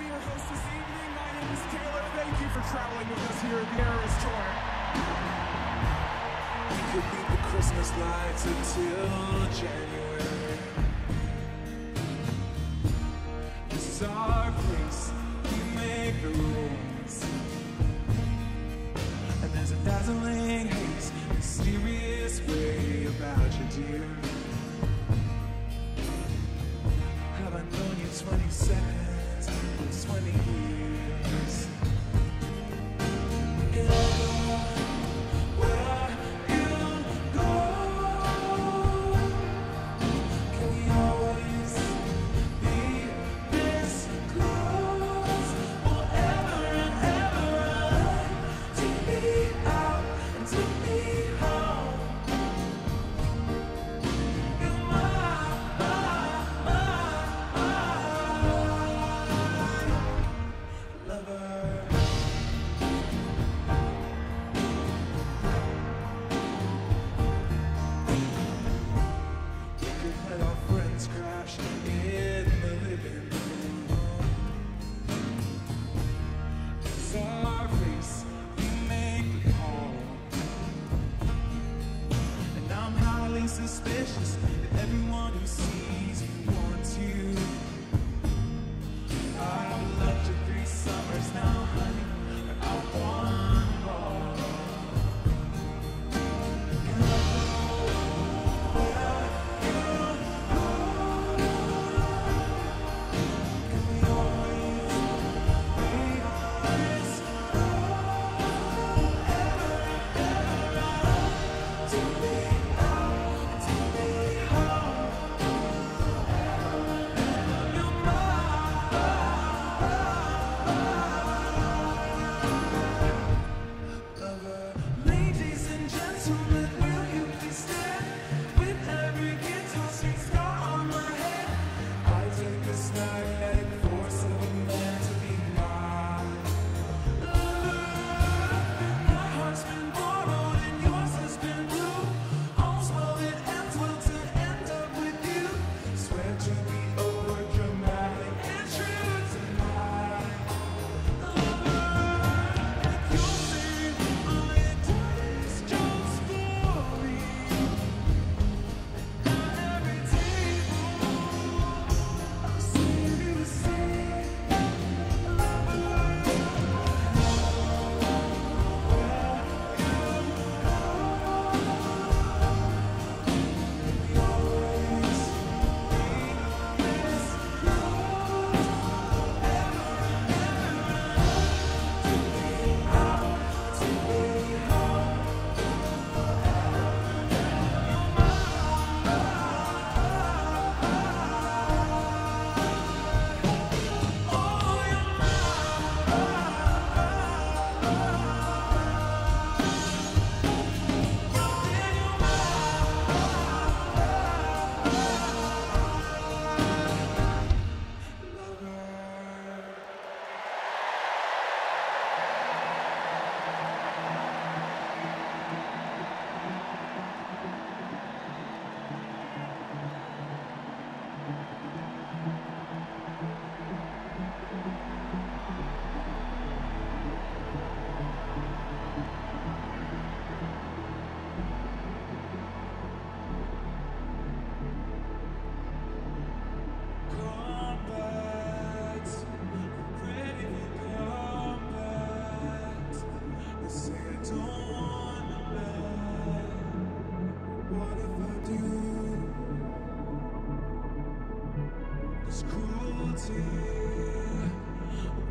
be your host this evening. My name is Taylor. Thank you for traveling with us here at the Eras Tour. You could beat the Christmas lights until January. This is our place. We make the rules. And there's a dazzling haze, mysterious way about you, dear. Have I known you 20 seconds? 20 years. Suspicious that everyone who sees you wants you. I've loved you 3 summers now, honey, but I want.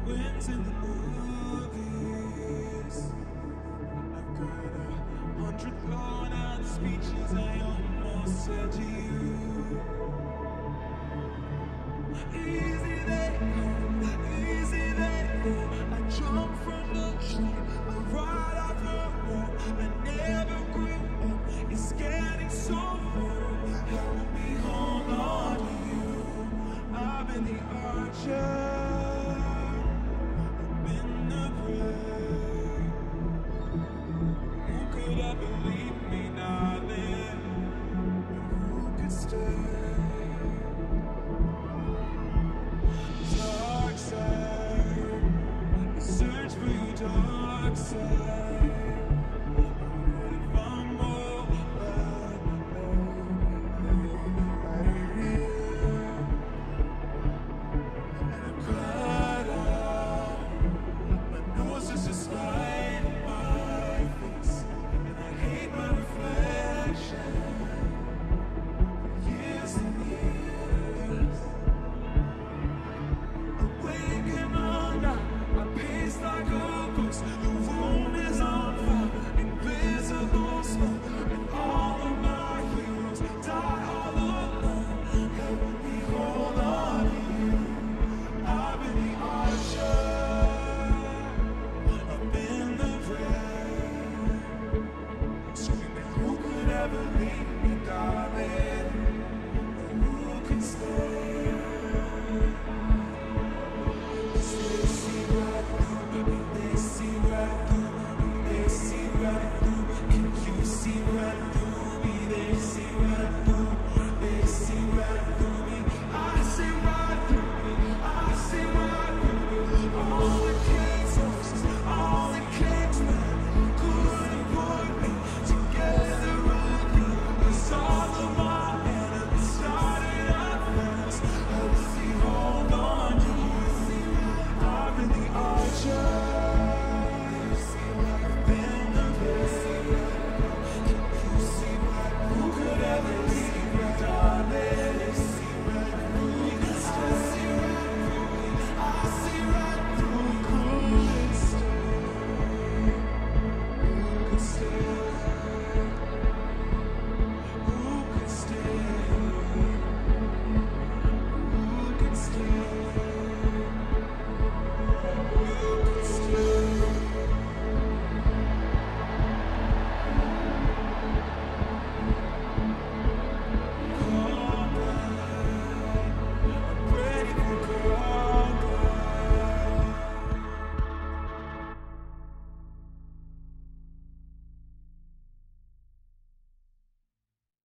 Went to the movies. I've got 100 blown-out speeches I almost said to you. Easy let go, easy let go. I jumped from the train, I ride off the road. I never grew up. It's getting so far. Help me hold on to you. I've been the Archer. Believe me now, then. dark side.